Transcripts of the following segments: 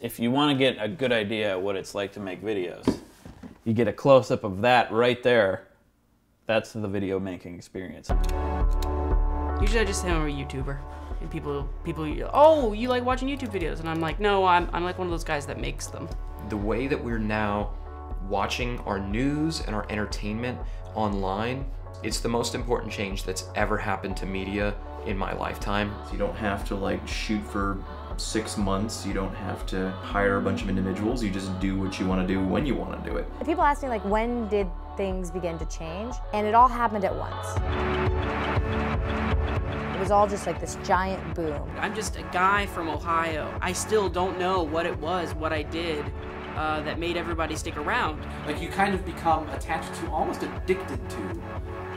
If you want to get a good idea of what it's like to make videos, you get a close-up of that right there. That's the video making experience. Usually I just say I'm a YouTuber, and people, oh, you like watching YouTube videos, and I'm like, no, I'm like one of those guys that makes them. The way that we're now watching our news and our entertainment online, it's the most important change that's ever happened to media in my lifetime. You don't have to like shoot for 6 months. You don't have to hire a bunch of individuals. You just do what you want to do when you want to do it. People ask me, like, when did things begin to change? And it all happened at once. It was all just like this giant boom. I'm just a guy from Ohio. I still don't know what it was, what I did that made everybody stick around. Like, you kind of become attached to, almost addicted to,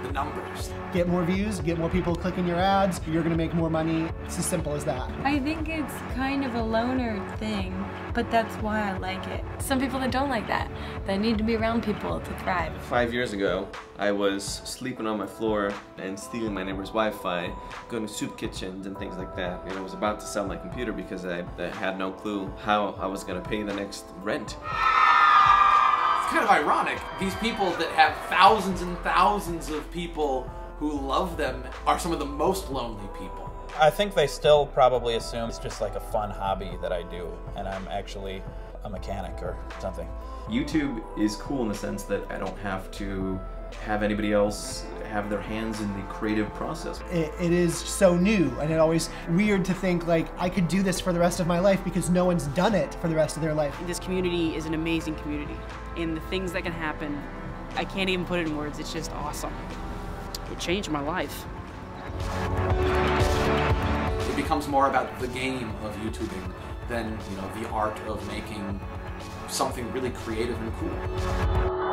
the numbers. Get more views, get more people clicking your ads, you're gonna make more money. It's as simple as that. I think it's kind of a loner thing, but that's why I like it. Some people that don't like that, that need to be around people to thrive. 5 years ago, I was sleeping on my floor and stealing my neighbor's Wi-Fi, going to soup kitchens and things like that. And I was about to sell my computer because I had no clue how I was gonna pay the next rent. Kind of ironic. These people that have thousands and thousands of people who love them are some of the most lonely people. I think they still probably assume it's just like a fun hobby that I do, and I'm actually a mechanic or something. YouTube is cool in the sense that I don't have to have anybody else have their hands in the creative process. It is so new, and it's always weird to think like I could do this for the rest of my life because no one's done it for the rest of their life. This community is an amazing community, and the things that can happen, I can't even put it in words. It's just awesome. It changed my life. It becomes more about the game of YouTubing than, you know, the art of making something really creative and cool.